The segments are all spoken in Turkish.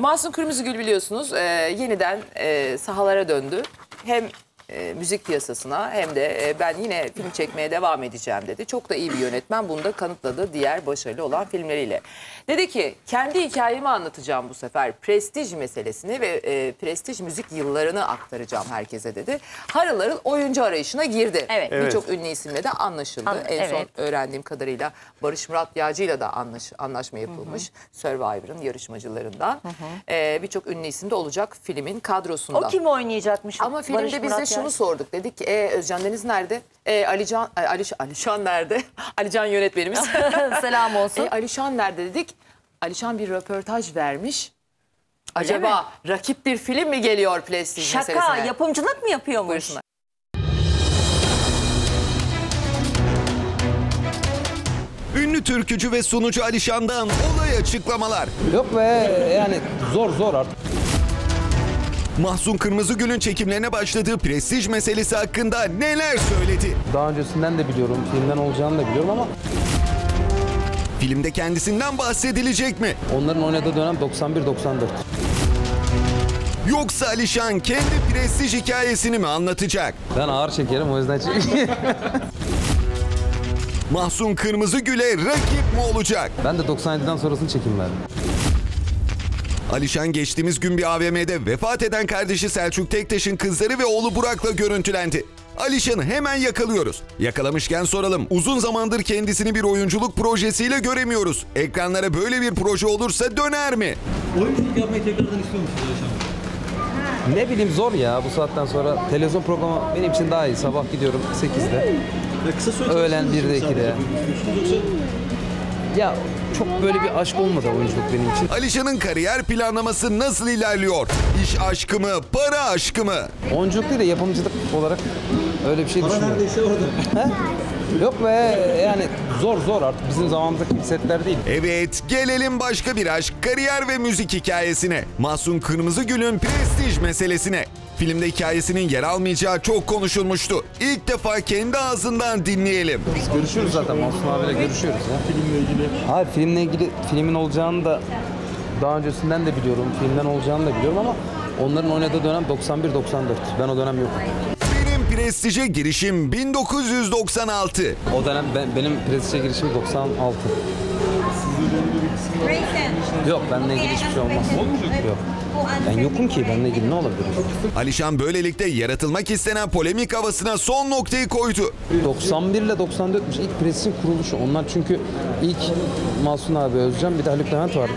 Mahsun Kırmızıgül biliyorsunuz yeniden sahalara döndü. Hem müzik piyasasına hem de ben yine film çekmeye devam edeceğim dedi. Çok da iyi bir yönetmen, bunu da kanıtladı diğer başarılı olan filmleriyle. Dedi ki kendi hikayemi anlatacağım bu sefer. Prestij meselesini ve prestij müzik yıllarını aktaracağım herkese dedi. Harıl harıl oyuncu arayışına girdi. Evet. Birçok ünlü isimle de anlaşıldı. En son öğrendiğim kadarıyla Barış Murat Yağcı ile de anlaşma yapılmış. Survivor'ın yarışmacılarından. Birçok ünlü isim de olacak filmin kadrosunda. O kim oynayacakmış? Ama filmde Barış bize Murat şunu sorduk, dedik ki Özcan Deniz nerede? Alişan nerede? Alişan yönetmenimiz. Selam olsun. Alişan nerede dedik. Alişan bir röportaj vermiş. Acaba rakip bir film mi geliyor Prestij meselesine? Şaka, yapımcılık mı yapıyormuş? Buyursunlar. Ünlü türkücü ve sunucu Alişan'dan olay açıklamalar. Yok be, yani zor artık. Mahsun Kırmızıgül'ün çekimlerine başladığı Prestij meselesi hakkında neler söyledi? Daha öncesinden de biliyorum, filmden olacağını da biliyorum ama... Filmde kendisinden bahsedilecek mi? Onların oynadığı dönem 91-94. Yoksa Alişan kendi Prestij hikayesini mi anlatacak? Ben ağır çekerim, o yüzden çekeyim. Mahsun Kırmızıgül'e rakip mi olacak? Ben de 97'den sonrasını çekim verdim. Alişan geçtiğimiz gün bir AVM'de vefat eden kardeşi Selçuk Tektaş'ın kızları ve oğlu Burak'la görüntülendi. Alişan'ı hemen yakalıyoruz. Yakalamışken soralım. Uzun zamandır kendisini bir oyunculuk projesiyle göremiyoruz. Ekranlara böyle bir proje olursa döner mi? Oyunculuk yapmayı tekrardan istiyor musunuz Alişan? Ne bileyim, zor ya bu saatten sonra. Televizyon programı benim için daha iyi. Sabah gidiyorum 8'de. Öğlen 1'de 2'de. Ya çok böyle bir aşk olmadı oyunculuk benim için. Alişan'ın kariyer planlaması nasıl ilerliyor? İş aşkı mı, para aşkı mı? Oyunculuk değil de yapımcılık olarak öyle bir şey düşünüyorum. Para neredeyse orada. Yok be, yani zor artık, bizim zamanımızdaki setler değil. Evet, gelelim başka bir aşk, kariyer ve müzik hikayesine. Mahsun Kırmızıgül'ün Prestij meselesine. Filmde hikayesinin yer almayacağı çok konuşulmuştu. İlk defa kendi ağzından dinleyelim. Biz görüşüyoruz zaten, Mahsun abiyle görüşüyoruz ya. Filmle ilgili. Hayır, filmle ilgili, filmin olacağını da daha öncesinden de biliyorum, filmden olacağını da biliyorum ama onların oynadığı dönem 91-94. Ben o dönem yokum. Benim Prestij'e girişim 1996. O dönem benim Prestij'e girişim 96. Yok, benimle ilgili hiçbir şey olmaz. Yok. Ben yokum ki, benimle ilgili ne olabilir? Alişan böylelikle yaratılmak istenen polemik havasına son noktayı koydu. 91 ile 94'müş ilk Prestij'in kuruluşu. Onlar çünkü ilk Mahsun abi, Özcan, bir de Haluk Demet vardı.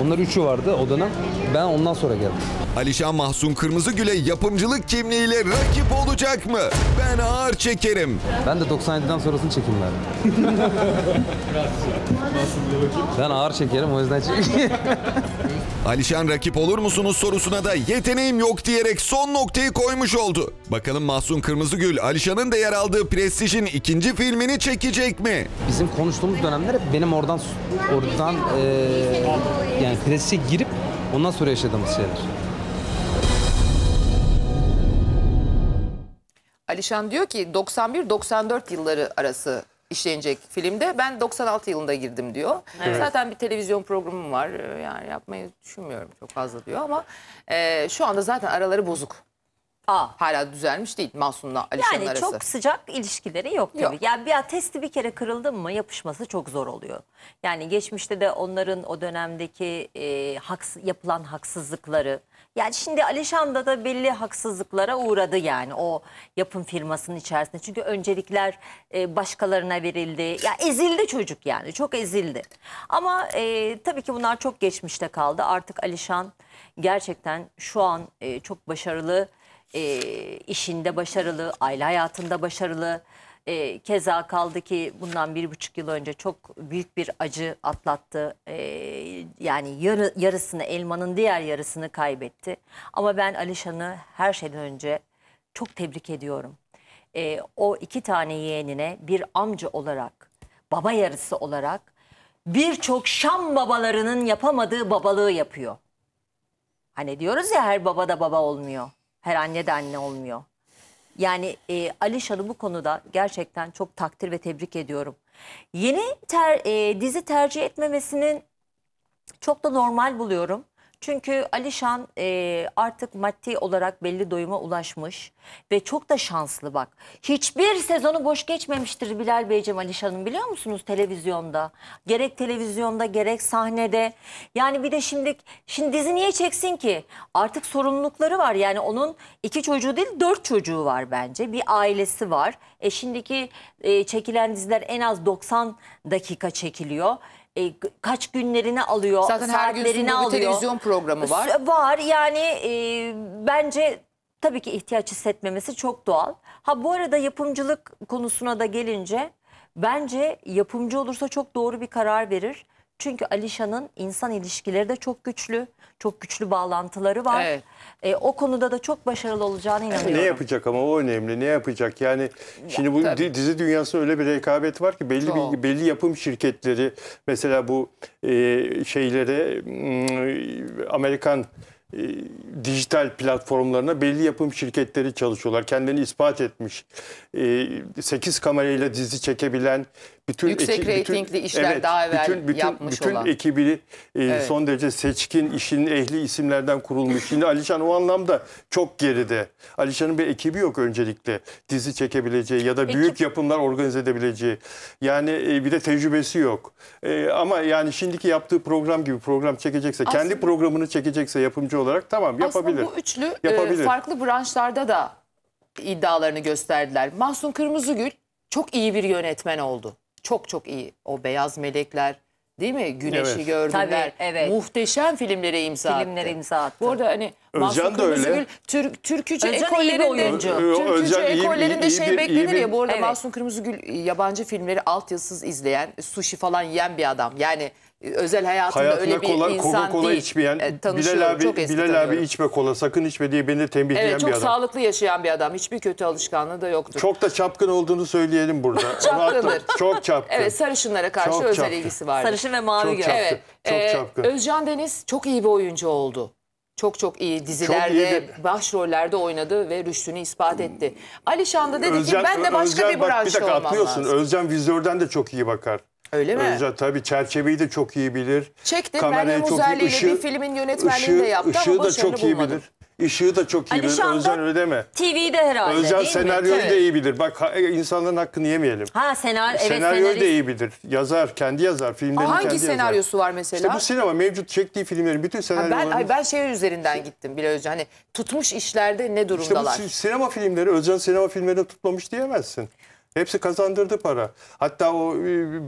Onlar üçü vardı o dönem. Ben ondan sonra geldim. Alişan Mahsun Kırmızıgül'e yapımcılık kimliğiyle rakip olacak mı? Ben ağır çekerim. Ben de 97'den sonrasını çekim verdim. Ben ağır çekerim, o yüzden çekerim. Alişan rakip olur musunuz sorusuna da yeteneğim yok diyerek son noktayı koymuş oldu. Bakalım Mahsun Kırmızıgül, Alişan'ın da yer aldığı Prestij'in ikinci filmini çekecek mi? Bizim konuştuğumuz dönemler hep benim oradan yani Prestij'e girip ondan sonra yaşadığımız şeyler. Alişan diyor ki 91-94 yılları arası işlenecek filmde. Ben 96 yılında girdim diyor. Evet. Zaten bir televizyon programım var. Yani yapmayı düşünmüyorum çok fazla diyor ama şu anda zaten araları bozuk. Hala düzelmiş değil Mahsun'la Alişan'ın arası. Yani çok sıcak ilişkileri yok. Yani bir testi bir kere kırıldı mı yapışması çok zor oluyor. Yani geçmişte de onların o dönemdeki yapılan haksızlıkları. Yani şimdi Alişan'da da belli haksızlıklara uğradı yani o yapım firmasının içerisinde. Çünkü öncelikler başkalarına verildi. Ya ezildi çocuk yani, çok ezildi. Ama tabii ki bunlar çok geçmişte kaldı. Artık Alişan gerçekten şu an çok başarılı, işinde başarılı, aile hayatında başarılı. Keza kaldı ki bundan 1,5 yıl önce çok büyük bir acı atlattı. Yani yarısını, elmanın diğer yarısını kaybetti. Ama ben Alişan'ı her şeyden önce çok tebrik ediyorum. O 2 tane yeğenine bir amca olarak, baba yarısı olarak birçok Şam babalarının yapamadığı babalığı yapıyor. Hani diyoruz ya, her baba da baba olmuyor. Her anne de anne olmuyor. Yani Alişan'ı bu konuda gerçekten çok takdir ve tebrik ediyorum. Yeni dizi tercih etmemesinin çok da normal buluyorum. Çünkü Alişan artık maddi olarak belli doyuma ulaşmış ve çok da şanslı bak. Hiçbir sezonu boş geçmemiştir Bilal Beyciğim Alişan'ın, biliyor musunuz, televizyonda. Gerek televizyonda gerek sahnede. Yani bir de şimdi dizi niye çeksin ki? Artık sorumlulukları var. Yani onun 2 çocuğu değil 4 çocuğu var bence. Bir ailesi var. Şimdiki çekilen diziler en az 90 dakika çekiliyor. Kaç günlerini alıyor, zaten saatlerini alıyor. Televizyon programı var. Var yani bence tabii ki ihtiyaç hissetmemesi çok doğal. Ha bu arada yapımcılık konusuna da gelince bence yapımcı olursa çok doğru bir karar verir. Çünkü Alişan'ın insan ilişkileri de çok güçlü. Çok güçlü bağlantıları var. Evet. O konuda da çok başarılı olacağına inanıyorum. Ne yapacak ama o önemli. Ne yapacak? Yani şimdi ya, bu tabii. Dizi dünyasında öyle bir rekabet var ki belli yapım şirketleri mesela bu şeylere Amerikan dijital platformlarına belli yapım şirketleri çalışıyorlar. Kendini ispat etmiş. 8 kamerayla dizi çekebilen, bütün yüksek reytingli işler daha evvel yapmış olan. Bütün ekibini son derece seçkin, işinin ehli isimlerden kurulmuş. Şimdi Alişan o anlamda çok geride. Alişan'ın bir ekibi yok öncelikle. Dizi çekebileceği ya da büyük yapımlar organize edebileceği. Yani bir de tecrübesi yok. Ama yani şimdiki yaptığı program gibi program çekecekse, aslında, kendi programını çekecekse yapımcı olarak tamam yapabilir. Aslında bu üçlü farklı branşlarda da iddialarını gösterdiler. Mahsun Kırmızıgül çok iyi bir yönetmen oldu. Çok iyi. O Beyaz Melekler, değil mi? Güneşi gördüler. Evet. Muhteşem filmlere imza attı. Bu arada hani Özcan da öyle. Türkücü ekollerinde şey beklenir ya. Bu arada Mahsun Kırmızıgül yabancı filmleri altyazısız izleyen, sushi falan yiyen bir adam. Yani özel hayatında öyle bir insan kola değil. Bilal abi içme kola, sakın içme diye beni tembihleyen bir adam. Çok sağlıklı yaşayan bir adam. Hiçbir kötü alışkanlığı da yoktur. Çok da çapkın olduğunu söyleyelim burada. Çapkındır. Çok çapkın. Evet, sarışınlara karşı çok özel ilgisi vardır. Sarışın ve mavi göz. Evet. Çok çapkın. Özcan Deniz çok iyi bir oyuncu oldu. Çok iyi dizilerde, başrollerde oynadı ve rüştünü ispat etti. Alişan da dedi ki ben de başka bir branşta olmam lazım. Özcan vizörden de çok iyi bakar. Öyle mi? Özcan tabii çerçeveyi de çok iyi bilir. Çekti. Meryem Uzerli ile bir filmin yönetmenliğini de yaptı ama başarılı bulmadı. Işığı da çok iyi bilir. Özcan öyle deme. TV'de herhalde. Özcan senaryoyu da iyi bilir. Bak insanların hakkını yemeyelim. Senaryoyu da iyi bilir. Yazar, kendi yazar. Hangi senaryosu var mesela? İşte bu sinema mevcut çektiği filmlerin bütün senaryoları. Ben şey üzerinden gittim bile Özcan. Hani tutmuş işlerde ne durumdalar? İşte bu sinema filmleri, Özcan sinema filmlerini tutmamış diyemezsin. Hepsi kazandırdı para. Hatta o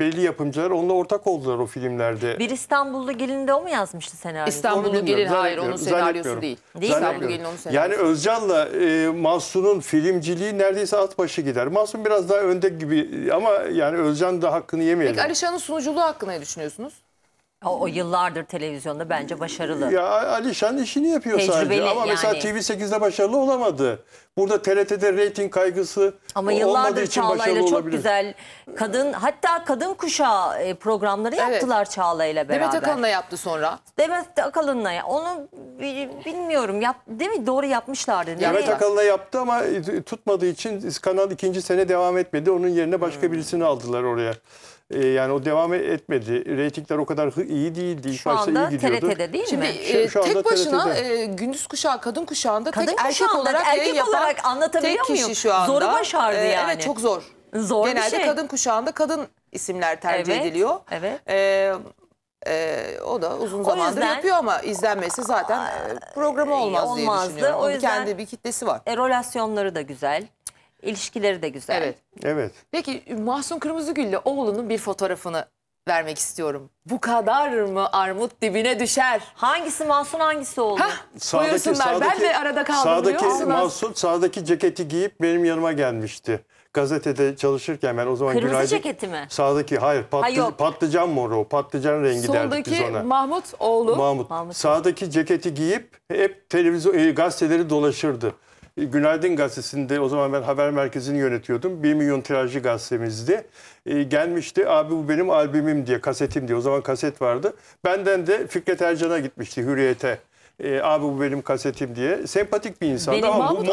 belli yapımcılar onunla ortak oldular o filmlerde. Bir İstanbullu Gelin de o mu yazmıştı senaryoyu? İstanbullu Gelin hayır, onun senaryosu değil. İstanbullu Gelin onun senaryosu. Yani Özcan'la Mahsun'un filmciliği neredeyse at başı gider. Mahsun biraz daha önde gibi ama yani Özcan da hakkını yemeyelim. Peki Alişan'ın sunuculuğu hakkında ne düşünüyorsunuz? O yıllardır televizyonda bence başarılı. Ya Alişan işini yapıyor sadece ama mesela TV8'de başarılı olamadı. Burada TRT'de reyting kaygısı ama yıllardır Çağla'yla çok güzel hatta kadın kuşağı programları yaptılar Çağla'yla beraber. Demet Akalın'la yaptı sonra. Demet Akalın'la onu bilmiyorum değil mi, doğru yapmışlardı. Demet Akalın'la yaptı ama tutmadığı için kanal 2. sene devam etmedi. Onun yerine başka birisini aldılar oraya. Yani o devam etmedi. Reytingler o kadar iyi değildi. Şu anda iyi TRT'de değil mi? Şimdi tek başına gündüz kuşağı, kadın kuşağında erkek olarak anlatabiliyor muyum? Zoru başardı yani. Evet, çok zor. Genelde kadın kuşağında kadın isimler tercih ediliyor. Evet. O da uzun zamandır yapıyor ama izlenmesi zaten programı olmaz diye düşünüyorum. O yüzden kendi bir kitlesi var. Relasyonları da güzel. İlişkileri de güzel. Evet. Peki Mahsun Kırmızıgül'le oğlunun bir fotoğrafını vermek istiyorum. Bu kadar mı armut dibine düşer? Hangisi Mahsun, hangisi oğlu? Koyuyorsunlar. Ben de arada kaldım. Sağdaki Mahsun sağdaki ceketi giyip benim yanıma gelmişti. Gazetede çalışırken ben o zaman Günaydın. Kırmızı ceketi mi? Sağdaki patlıcan moru, patlıcan rengi derdik biz ona. Soldaki Mahmut oğlu. Mahmut. Sağdaki ceketi giyip hep gazeteleri dolaşırdı. Günaydın gazetesinde o zaman ben haber merkezini yönetiyordum. 1 milyon tirajlı gazetemizdi. Gelmişti abi bu benim albümüm diye, kasetim diye. O zaman kaset vardı. Benden de Fikret Ercan'a gitmişti Hürriyet'e. Abi bu benim kasetim diye. Sempatik bir insandı ama bu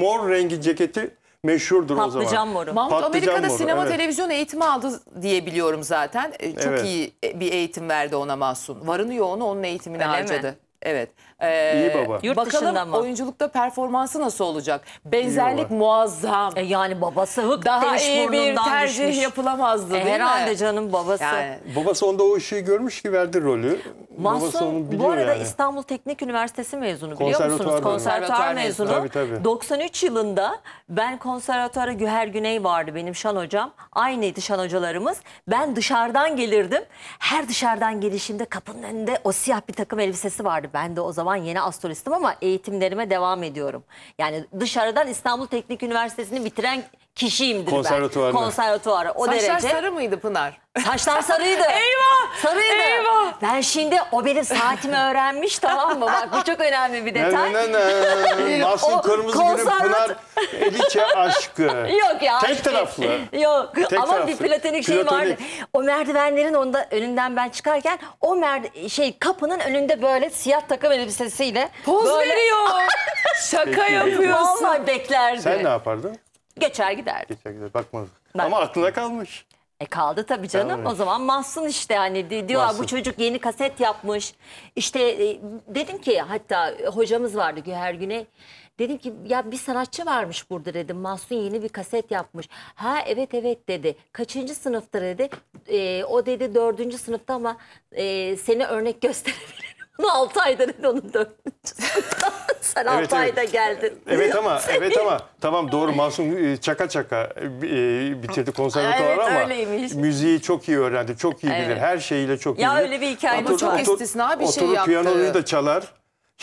mor rengi ceketi meşhurdur o zaman. Patlıcan moru. Mahmut Amerika'da sinema televizyon eğitimi aldı diye biliyorum zaten. Çok iyi bir eğitim verdi ona Mahsun. Varını yoğunu onun eğitimini harcadı. Evet. İyi baba. Yurt bakalım oyunculukta performansı nasıl olacak? Benzerlik muazzam. Yani babası hık daha iyi bir tercih düşmüş. Yapılamazdı herhalde mi? Canım babası. Yani. Babası onda o işi görmüş ki verdi rolü. Mahsun bu arada yani. İstanbul Teknik Üniversitesi mezunu biliyor musunuz? Konservatuar mezunu. Tabii. 93 yılında ben konservatuara Güher Güney vardı benim şan hocam. Aynıydı şan hocalarımız. Ben dışarıdan gelirdim. Her dışarıdan gelişimde kapının önünde o siyah bir takım elbisesi vardı. Ben de o zaman yeni astrolistim ama eğitimlerime devam ediyorum. Yani dışarıdan İstanbul Teknik Üniversitesi'ni bitiren kişiyimdir ben. Konservatuvarda. O derece. Saçlar sarı mıydı Pınar? Saçlar sarıydı. Eyvah! Sarıydı. Eyvah! Ben şimdi o benim saatimi öğrenmiş tamam mı? Bak bu çok önemli bir detay. Mahsun Kırmızıgül'ün Pınar Eliçe aşkı. Yok ya. Tek taraflı. Yok. Tek ama taraflı. Bir platonik şey vardı. O merdivenlerin onda önünden ben çıkarken o kapının önünde böyle siyah takım elbisesiyle. Poz böyle... veriyor. Şaka yapıyorsun. Vallahi beklerdi. Sen ne yapardın? Geçer giderdi. Geçer gider. Bakmadım. Ama aklına kalmış. Kaldı tabii canım. Kalmış. O zaman Mahsun işte hani diyorlar Mahsun. Bu çocuk yeni kaset yapmış. İşte dedim ki hatta hocamız vardı Güher Güney. Dedim ki ya bir sanatçı varmış burada dedim. Mahsun yeni bir kaset yapmış. Ha evet dedi. Kaçıncı sınıftır dedi. O dedi 4. sınıfta ama seni örnek gösterebilirim. 6 ayda dedi onun 4. sınıfta. Sen 6 ayda geldin. Evet ama tamam doğru Mahsun çaka bitirdi konservatuvarı ama öyleymiş. Müziği çok iyi öğrendi. Çok iyi bilir. Her şeyiyle çok iyi bilir. Ya öyle bir hikaye bu çok istisna bir şey yaptı. Piyanoyu da çalar.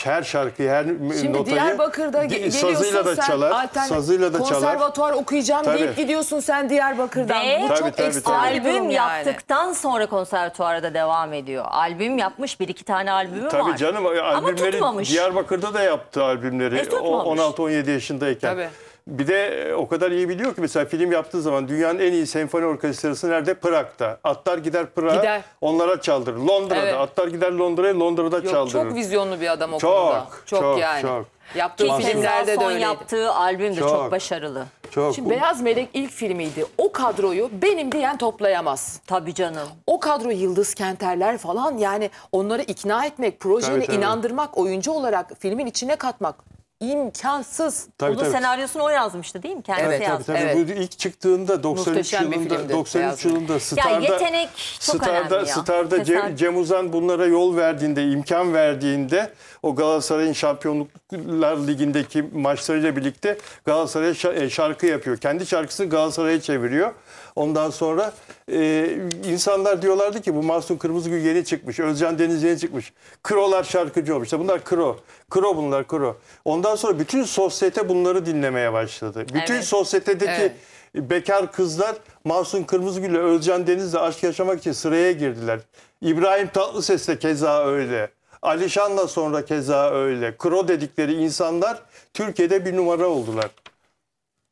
Her şarkıyı, her şimdi notayı Diyarbakır'da sazıyla da çalar, sazıyla da çalar. Konservatuvar okuyacağım deyip gidiyorsun sen Diyarbakır'dan. Ve bu çok ekstra albüm yaptıktan sonra konservatuvara da devam ediyor. Albüm yapmış, 1-2 tane albümü var. Tabii canım, albümleri tutmamış. Diyarbakır'da da yaptı albümleri 16-17 yaşındayken. Tabii. Bir de o kadar iyi biliyor ki mesela film yaptığı zaman dünyanın en iyi senfoni orkestrası nerede? Prag'da. Atlar gider Prag'a, onlara çaldırır. Londra'da. Evet. Atlar gider Londra'ya, Londra'da çaldırır. Çok vizyonlu bir adam o konuda. Çok yani. Çok. Yaptığı filmlerde de öyleydi. Yaptığı albüm de çok başarılı. Çok. Şimdi Beyaz Melek ilk filmiydi. O kadroyu benim diyen toplayamaz. Tabii canım. O kadro Yıldız Kenterler falan yani onları ikna etmek, projeni inandırmak, oyuncu olarak filmin içine katmak. İmkansız. Bunun senaryosunu o yazmıştı değil mi? Kendisi yazdı. Tabii. Bu ilk çıktığında 93 yılında Star'da Cem Uzan bunlara yol verdiğinde, imkan verdiğinde o Galatasaray'ın Şampiyonluklar Ligi'ndeki maçlarıyla birlikte Galatasaray'a şarkı yapıyor. Kendi şarkısını Galatasaray'a çeviriyor. Ondan sonra insanlar diyorlardı ki bu Mahsun Kırmızıgül yeni çıkmış, Özcan Deniz yeni çıkmış. Krolar şarkıcı olmuş. İşte bunlar kro. Kro bunlar. Ondan sonra bütün sosyete bunları dinlemeye başladı. Bütün sosyetedeki bekar kızlar Mahsun Kırmızıgül'le Özcan Deniz'le aşk yaşamak için sıraya girdiler. İbrahim Tatlıses de keza öyle. Alişan'la sonra keza öyle. Kro dedikleri insanlar Türkiye'de bir numara oldular.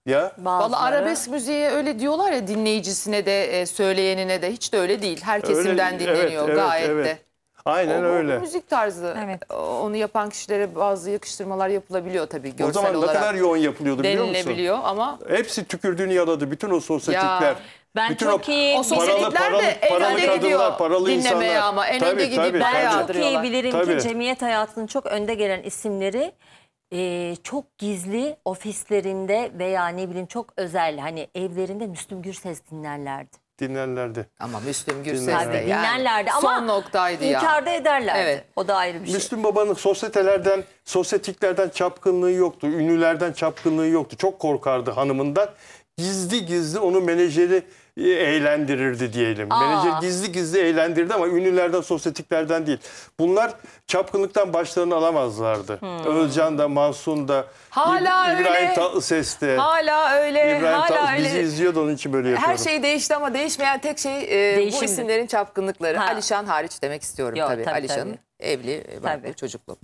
Ya. Vallahi arabesk müziğe öyle diyorlar ya dinleyicisine de söyleyenine de hiç de öyle değil. Her kesimden dinleniyor gayet de. Aynen öyle. Müzik tarzı onu yapan kişilere bazı yakıştırmalar yapılabiliyor tabii görsel olarak. O zaman ne kadar yoğun yapılıyordu biliyor musun? Denilebiliyor ama. Hepsi tükürdüğünü yaladı bütün o sosyetikler. Ben çok iyi bilirim ki cemiyet hayatının çok önde gelen isimleri çok gizli ofislerinde veya ne bileyim çok özel hani evlerinde Müslüm Gürses dinlerlerdi. Ama Müslüm Gürses de dinlerlerdi ama son noktaydı ya. İnkar da ederlerdi. Evet. O da ayrı bir şey. Müslüm Baba'nın sosyetelerden, sosyetiklerden çapkınlığı yoktu. Ünlülerden çapkınlığı yoktu. Çok korkardı hanımından. Gizli gizli onu menajeri eğlendirirdi diyelim. Menajer gizli gizli eğlendirdi ama ünlülerden, sosyetiklerden değil. Bunlar çapkınlıktan başlarını alamazlardı. Özcan da, Mahsun da, İbrahim Tatlıses de. Hala öyle. İbrahim Tatlıses bizi izliyordu onun için böyle yapıyorum. Her şey değişti ama değişmeyen tek şey bu isimlerin çapkınlıkları. Alişan hariç demek istiyorum tabii. Alişan'ın evli, çocuklu.